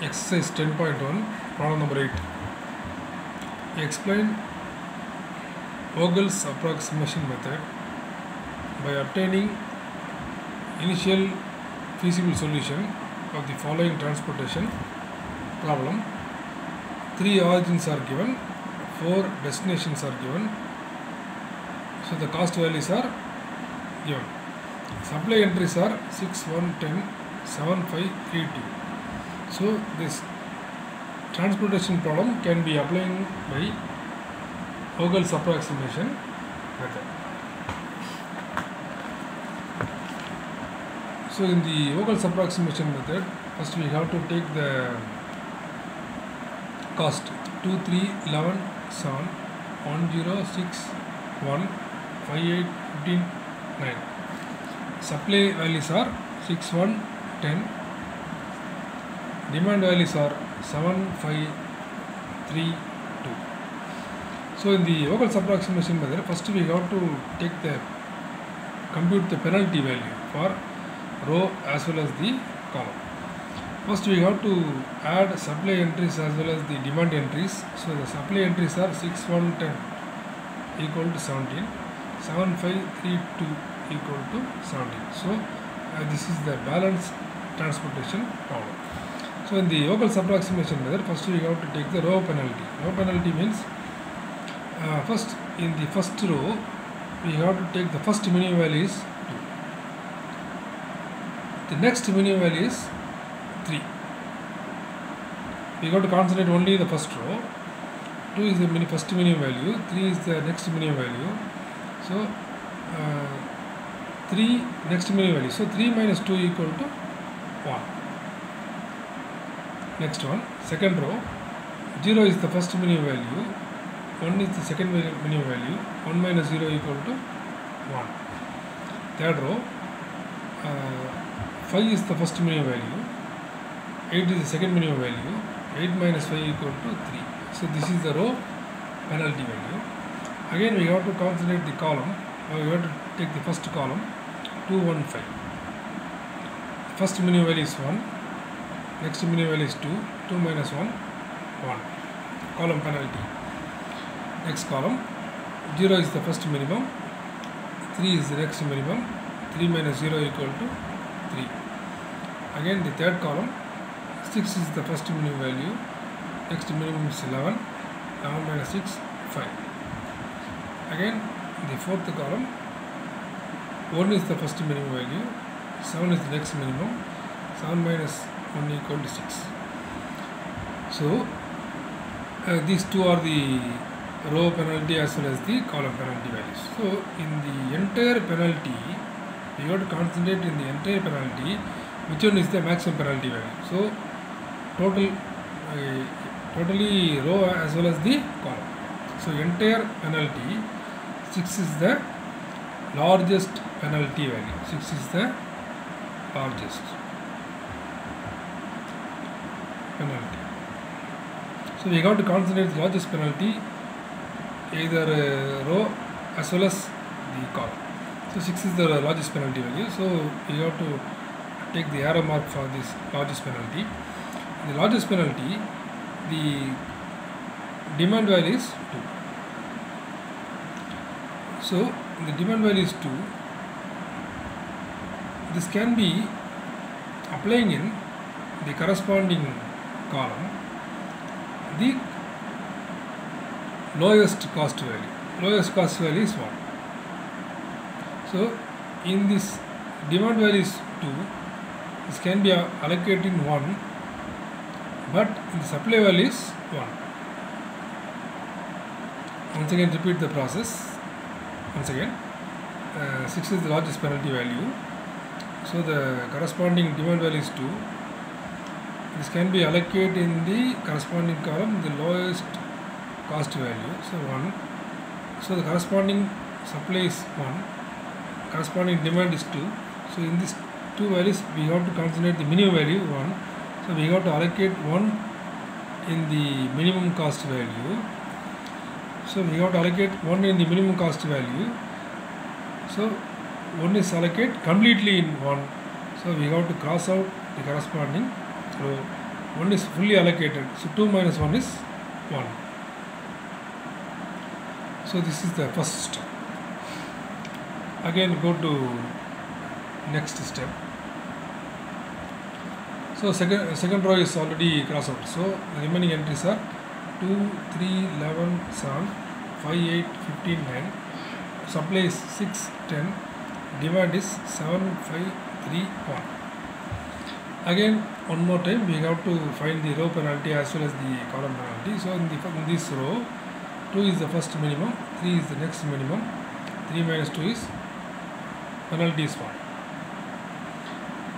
Exercise 10.1, problem number 8. Explain Vogel's approximation method by obtaining initial feasible solution of the following transportation problem. 3 origins are given, 4 destinations are given. So the cost values are given. Supply entries are 6, 1, 10, 7, 5, 3, 2. So this transportation problem can be applied by Vogel's approximation method. So in the Vogel's approximation method, first we have to take the cost 2, 3, 11, 7, 10, 6, 1, 5, 8, 15, 9. Supply values are 6, 1, 10. Demand values are 7, 5, 3, 2. So in the Vogel's approximation method, first we have to compute the penalty value for row as well as the column. First we have to add supply entries as well as the demand entries. So the supply entries are 6, 1, 10 equal to 17, 7, 5, 3, 2 equal to 17. So this is the balanced transportation problem. So in the Vogel's approximation method, first we have to take the row penalty. Row penalty means first in the first row we have to take the first minimum value is 2. The next minimum value is 3. We got to concentrate only the first row. 2 is the first minimum value, 3 is the next minimum value. So 3 next minimum value. So 3 minus 2 equal to 1. Next one, second row, 0 is the first minimum value, 1 is the second minimum value, 1 minus 0 equal to 1. Third row, 5 is the first minimum value, 8 is the second minimum value, 8 minus 5 equal to 3. So this is the row penalty value. Again we have to calculate the column. Now we have to take the first column, 2, 1, 5. First minimum value is 1. Next minimum value is 2, 2 minus 1, 1. Column penalty. Next column, 0 is the first minimum, 3 is the next minimum, 3 minus 0 equal to 3. Again the third column, 6 is the first minimum value, next minimum is 11, 11 minus 6, 5. Again the fourth column, 1 is the first minimum value, 7 is the next minimum, 7 minus 1 equal to 6. So these two are the row penalty as well as the column penalty values. So in the entire penalty, we have to concentrate in the entire penalty which one is the maximum penalty value. So totally row as well as the column. So entire penalty, 6 is the largest penalty value. 6 is the largest penalty. So we got to concentrate the largest penalty, either row as well as the column. So 6 is the largest penalty value. So we have to take the arrow mark for this largest penalty. The largest penalty, the demand value is 2. So the demand value is 2. This can be applying in the corresponding column, the lowest cost value. Lowest cost value is 1. So in this demand value is 2, this can be allocated in 1, but in the supply value is 1. Once again repeat the process. Once again, 6 is the largest penalty value, so the corresponding demand value is 2. This can be allocated in the corresponding column, the lowest cost value, so 1. So the corresponding supply is 1, corresponding demand is 2. So in these two values we have to concentrate the minimum value 1. So we have to allocate 1 in the minimum cost value. So we have to allocate 1 in the minimum cost value. So 1 is allocated completely in 1. So we have to cross out the corresponding row 1 is fully allocated, so 2 minus 1 is 1. So this is the first step. Again go to next step. So second row is already crossed out. So the remaining entries are 2, 3, 11, 7, 5, 8, 15, 9. Supply is 6, 10. Demand is 7, 5, 3, 1. Again, one more time, we have to find the row penalty as well as the column penalty. So in this row, 2 is the first minimum, 3 is the next minimum, 3 minus 2 is penalty is 1.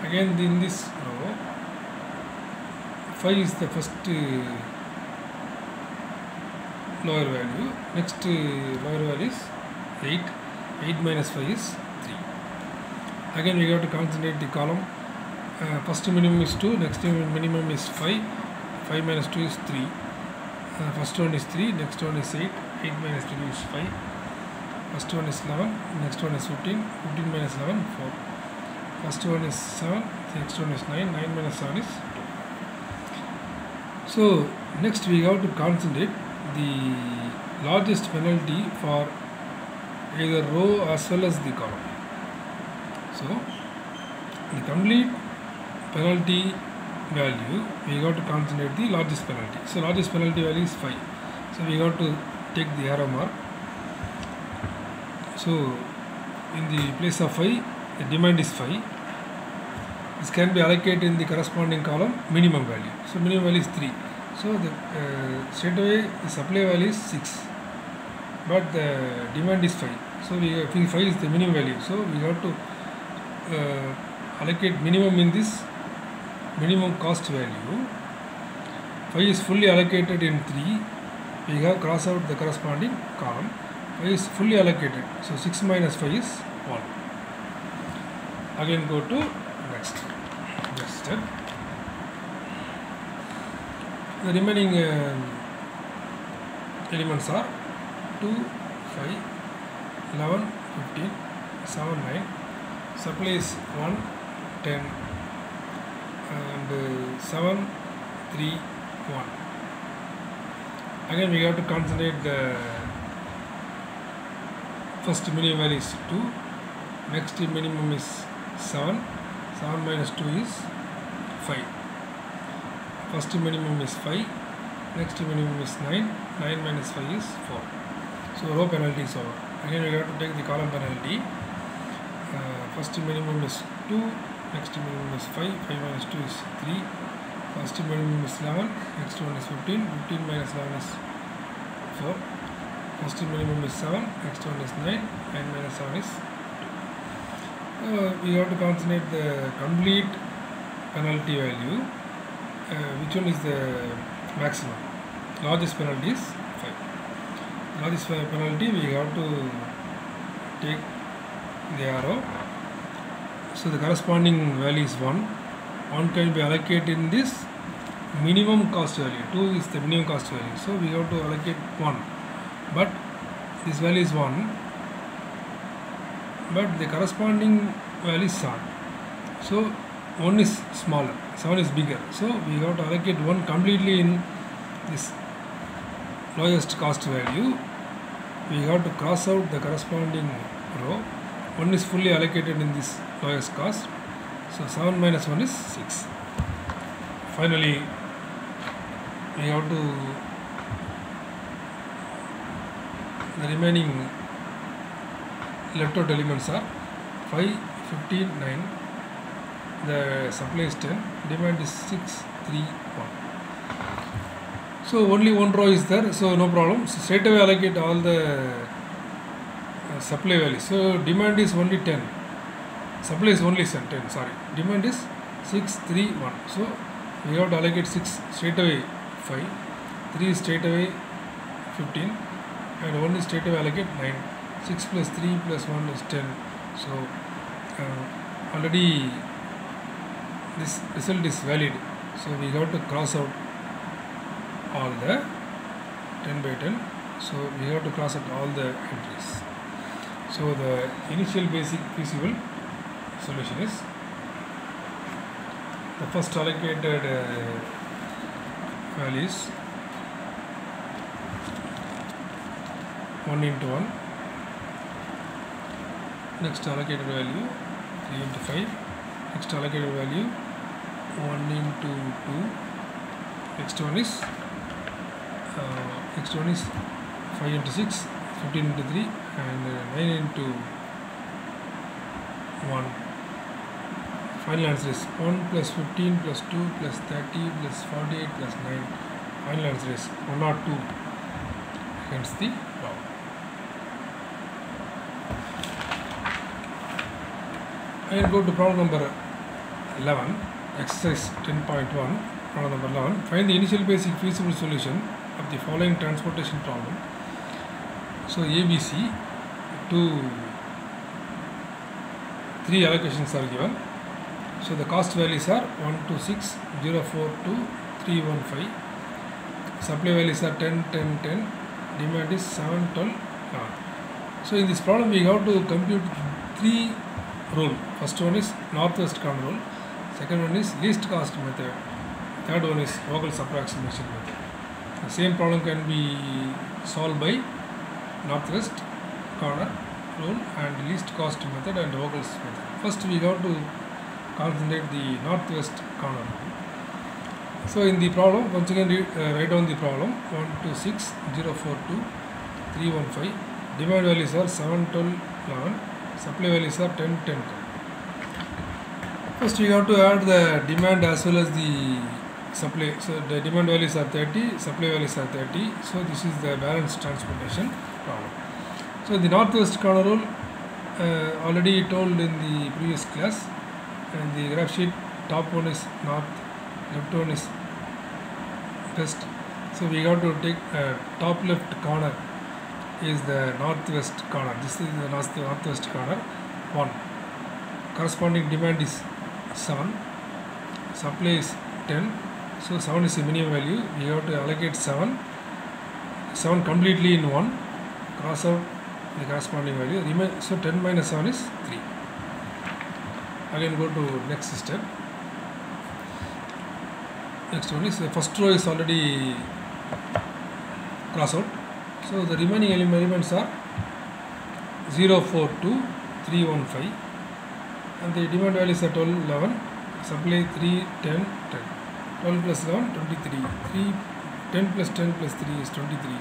Again, in this row, 5 is the first lower value, next lower value is 8, 8 minus 5 is 3. Again we have to concentrate the column, first minimum is 2, next minimum is 5, 5 minus 2 is 3, first one is 3, next one is 8, 8 minus 2 is 5, first one is 11, next one is 15, 15 minus 11, 4, first one is 7, next one is 9, 9 minus 7 is 2. So next we have to concentrate the largest penalty for either row as well as the column. So the complete penalty value, we got to concentrate the largest penalty. So largest penalty value is 5. So we got to take the arrow mark. So in the place of 5, the demand is 5. This can be allocated in the corresponding column minimum value. So minimum value is 3. So the straight away the supply value is 6, but the demand is 5. So we have 5 is the minimum value. So we have to allocate minimum in this minimum cost value. 5 is fully allocated in 3. We have crossed out the corresponding column. 5 is fully allocated. So 6 minus 5 is 1. Again go to next step. The remaining elements are 2, 5, 11, 15, 7, 9. Supply is 1, 10, and 7, 3, 1. Again we have to concentrate the first minimum value is 2, next minimum is 7. 7 minus 2 is 5. First minimum is 5. Next minimum is 9. 9 minus 5 is 4. So row penalty is over. Again we have to take the column penalty. First minimum is 2. Next minimum is 5. 5 minus 2 is 3. First minimum is 11. Next one is 15. 15 minus 11 is 4. First minimum is 7. Next one is 9. 9 minus 7 is 4. We have to concentrate the complete penalty value, which one is the maximum. Largest penalty is 5. Largest penalty we have to take the arrow. So the corresponding value is 1. 1 can be allocated in this minimum cost value. 2 is the minimum cost value. So we have to allocate 1. But this value is 1. But the corresponding value is 7. So 1 is smaller, 7 is bigger. So we have to allocate 1 completely in this lowest cost value. We have to cross out the corresponding row. 1 is fully allocated in this lowest cost. So 7 minus 1 is 6. Finally, we have to the remaining left out elements are 5, 15, 9, the supply is 10, demand is 6, 3, 1. So only one row is there, so no problem. So straight away allocate all the supply value. So demand is only 10, supply is only 10, sorry. Demand is 6, 3, 1. So we have to allocate 6 straight away 5, 3 straight away 15, and 1 is straight away allocate 9. 6 plus 3 plus 1 is 10. So already this result is valid. So we have to cross out all the 10 by 10. So we have to cross out all the entries. So the initial basic feasible solution is the first allocated values 1 into 1, next allocated value 3 into 5, next allocated value 1 into 2, next one is 5 into 6, 15 into 3 and 9 into 1. Final answer is 1 plus 15 plus 2 plus 30 plus 48 plus 9. Final answer is 1 or 2. Hence the problem. I will go to problem number 11, exercise 10.1. Problem number 11: find the initial basic feasible solution of the following transportation problem. So ABC, 3 allocations are given. So the cost values are 126, 042, 315. Supply values are 10, 10, 10. Demand is 7, 12, 11. So in this problem we have to compute 3 rules. First one is North West Corner Rule. Second one is least cost method. Third one is Vogel's approximation method. The same problem can be solved by North West Corner Rule and least cost method and Vogel's method. First we have to concentrate the North West Corner Rule. So in the problem, once again write down the problem: 126, 042, 315. Demand values are 7, 12, 11. Supply values are 10, 10. First we have to add the demand as well as the supply. So the demand values are 30, supply values are 30. So this is the balanced transportation problem. So the North West Corner Rule already told in the previous class, and the graph sheet top one is north, left one is west. So we have to take top left corner is the northwest corner. This is the northwest corner 1. Corresponding demand is 7, supply is 10. So 7 is the minimum value. We have to allocate 7 completely in 1, cross out the corresponding value. So 10 minus 7 is 3. Again go to next step. Next one is the first row is already cross out. So the remaining elements are 042, 315, and the demand values are 12, 11. Supply 3, 10, 10. 12 plus 11, 23. 10 plus 10 plus 3 is 23.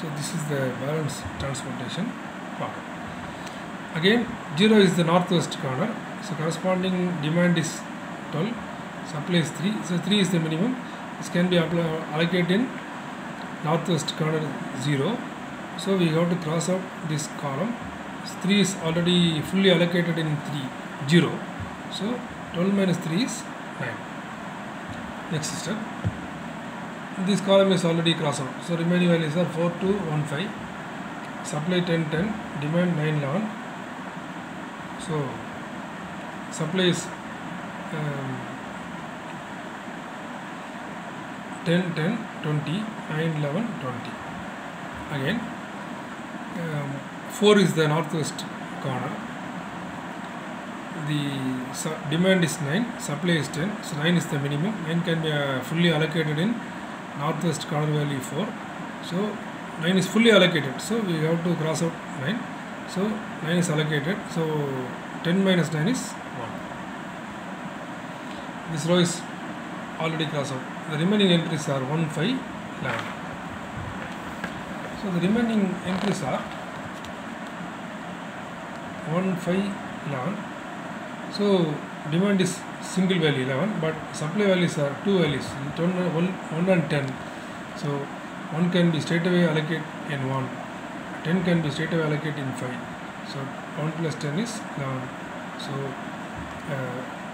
So this is the balanced transportation problem. Again, 0 is the northwest corner. So corresponding demand is 12, supply is 3. So 3 is the minimum. This can be allocated in northwest corner 0. So we have to cross out this column. 3 is already fully allocated in 0. So 12 minus 3 is 9. Next step. This column is already crossed out. So remaining values are 4, 2, 1, 5. Supply 10, 10. Demand 9, 11. So supply is 10, 10, 20, 9, 11, 20. Again, 4 is the northwest corner. The demand is 9, supply is 10, so 9 is the minimum. 9 can be fully allocated in northwest corner value 4. So 9 is fully allocated, so we have to cross out 9. So 9 is allocated, so 10 minus 9 is 1. This row is already crossed out. The remaining entries are 1, 5, 11. So the remaining entries are 1, 5, 11. So demand is single value 11, but supply values are 2 values, 1 and 10. So 1 can be straight away allocated in 1, 10 can be straight away allocated in 5. So 1 plus 10 is 11. So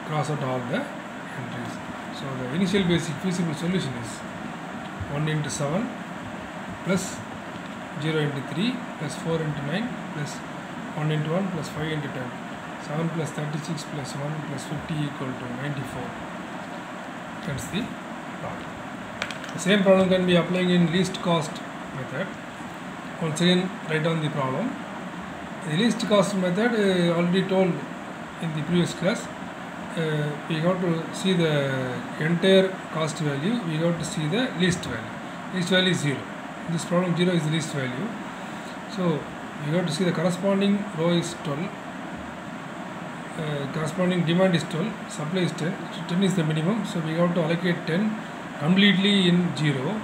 cross out all the entries. So the initial basic feasible solution is 1 into 7 plus 0 into 3 plus 4 into 9 plus 1 into 1 plus 5 into 10. 7 plus 36 plus 1 plus 50 equal to 94. That's the problem. The same problem can be applied in least cost method. Once again, write down the problem. The least cost method already told in the previous class. we got to see the entire cost value, we got to see the least value. Least value is 0. In this problem 0 is the least value. So we got to see the corresponding row is 12, corresponding demand is 12, supply is 10, so 10 is the minimum. So we got to allocate 10 completely in 0.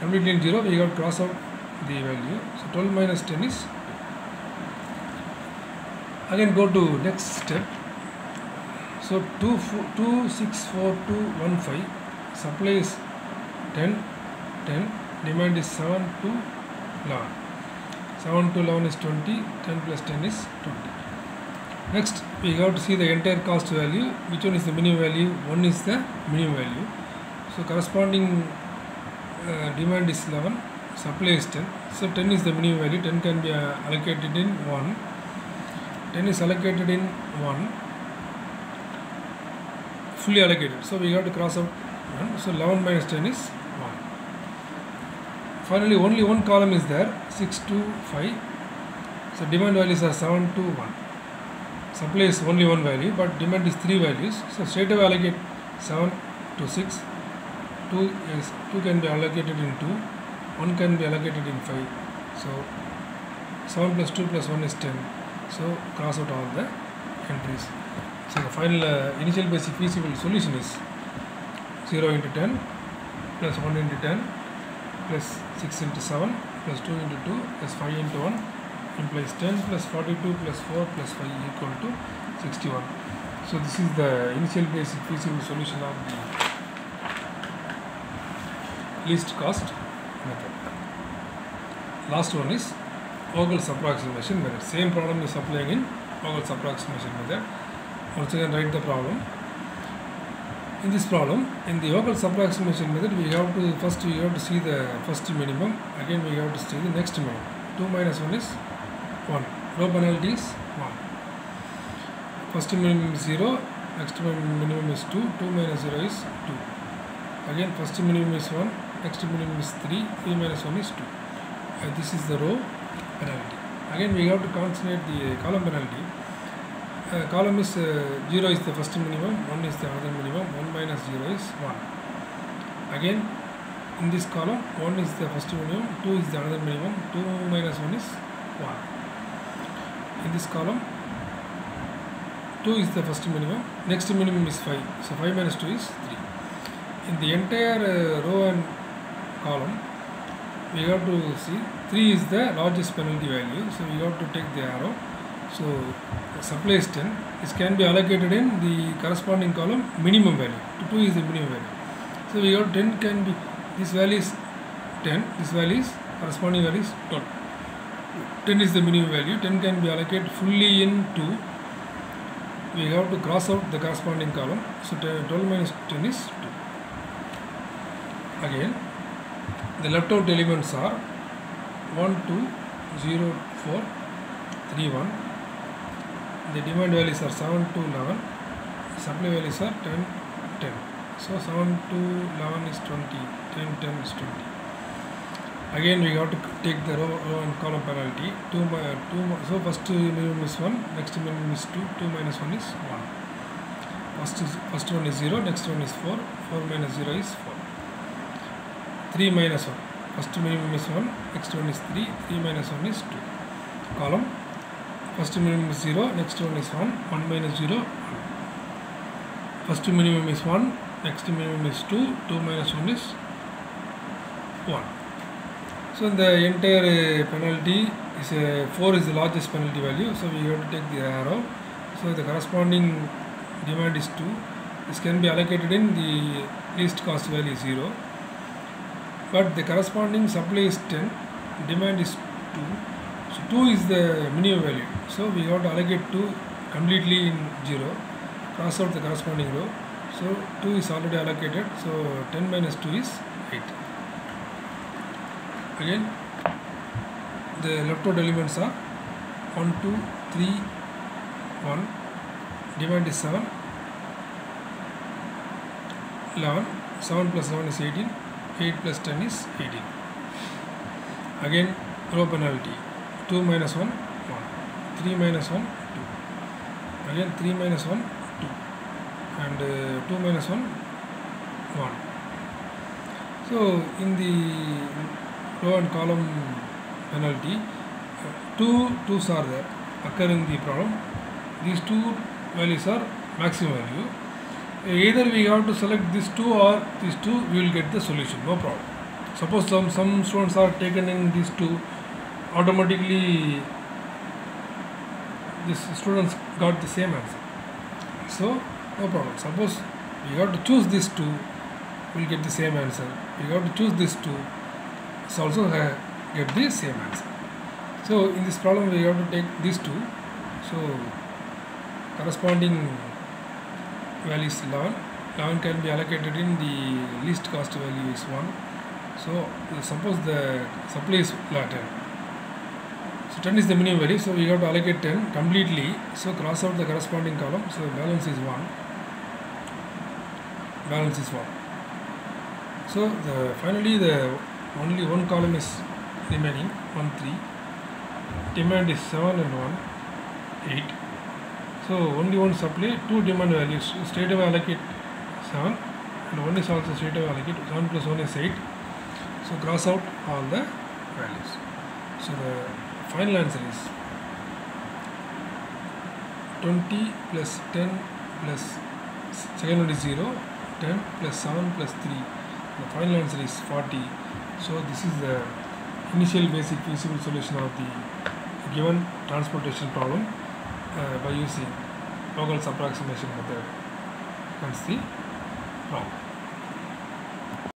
Completely in 0 we got to cross out the value. So 12 minus 10 is 12. Again go to next step. So 2, 6, 4, 2, 1, 5. Supply is 10, 10. Demand is 7 to 11. 7 to 11 is 20. 10 plus 10 is 20. Next we have to see the entire cost value. Which one is the minimum value? 1 is the minimum value. So corresponding demand is 11. Supply is 10. So 10 is the minimum value. 10 can be allocated in 1. 10 is allocated in 1. Fully allocated. So we have to cross out 1. So 11 minus 10 is 1. Finally only one column is there. 6 to 5. So demand values are 7 to 1. Supply is only one value, but demand is 3 values. So straight away allocate 7 to 6. 2 can be allocated in 2. 1 can be allocated in 5. So 7 plus 2 plus 1 is 10. So cross out all the entries. So the final initial basic feasible solution is 0 into 10 plus 1 into 10 plus 6 into 7 plus 2 into 2 plus 5 into 1 implies 10 plus 42 plus 4 plus 5 equal to 61. So this is the initial basic feasible solution of the least cost method. Last one is Vogel's approximation method. Same problem is applying in Vogel's approximation method. Once again write the problem. In this problem, in the Vogel's approximation method, we have to see the first minimum. Again we have to see the next minimum. 2 minus 1 is 1. No penalty is 1. First minimum is 0. Next minimum is 2. 2 minus 0 is 2. Again first minimum is 1. Next minimum is 3. 3 minus 1 is 2. And this is the row penalty. Again we have to concentrate the column penalty. Column is 0 is the first minimum, 1 is the other minimum, 1 minus 0 is 1. Again in this column 1 is the first minimum, 2 is the other minimum, 2 minus 1 is 1. In this column 2 is the first minimum, next minimum is 5, so 5 minus 2 is 3. In the entire row and column we have to see 3 is the largest penalty value, so we have to take the arrow. So supply is 10. This can be allocated in the corresponding column minimum value. 2 is the minimum value. So we have 10 can be, this value is 10, this value is corresponding value is 12. 10 is the minimum value. 10 can be allocated fully in 2. We have to cross out the corresponding column. So 12 minus 10 is 2. Again the left out elements are 1, 2, 0, 4, 3, 1. The demand values are 7 to 11. Supply values are 10, 10. So 7 to 11 is 20. 10, 10 is 20. Again we have to take the row and column penalty. So first minimum is 1. Next minimum is 2. 2 minus 1 is 1. First one is 0. Next one is 4. 4 minus 0 is 4. 3 minus 1. First minimum is 1. Next one is 3. 3 minus 1 is 2. Column. First minimum is 0. Next one is 1. 1 minus 0. 1. First minimum is 1. Next minimum is 2. 2 minus 1 is 1. So in the entire penalty is 4 is the largest penalty value. So we have to take the arrow. So the corresponding demand is 2. This can be allocated in the least cost value 0. But the corresponding supply is 10, demand is 2, so 2 is the minimum value. So we have to allocate 2 completely in 0, cross out the corresponding row. So 2 is already allocated, so 10 minus 2 is 8. Again, the left out elements are 1, 2, 3, 1, demand is 7, 11, 7 plus 7 is 18. 8 plus 10 is 18. Again row penalty. 2 minus 1, 1. 3 minus 1, 2. Again 3 minus 1, 2. and 2 minus 1, 1. So in the row and column penalty, two 2's are there, occur in the problem. These two values are maximum value. Either we have to select these two or these two, we will get the solution, no problem. Suppose some students are taken in these two, automatically these students got the same answer. So no problem. Suppose we have to choose these two, we will get the same answer. We have to choose these two, so also get the same answer. So in this problem we have to take these two. So corresponding values 11. 11 can be allocated in the least cost value is 1. So suppose the supply is 10. So 10 is the minimum value, so we have to allocate 10 completely. So cross out the corresponding column. So balance is 1. Balance is 1. So finally the only one column is remaining, 1, 3. Demand is 7 and 1, 8. So only one supply, two demand values. Straight away allocate 7, and 1 is also straight away allocate. 7 plus 1 is 8. So cross out all the values. So the final answer is 20 plus 10 plus second one is 0, 10 plus 7 plus 3. The final answer is 40. So this is the initial basic feasible solution of the given transportation problem by using Vogel's approximation method. That's the problem.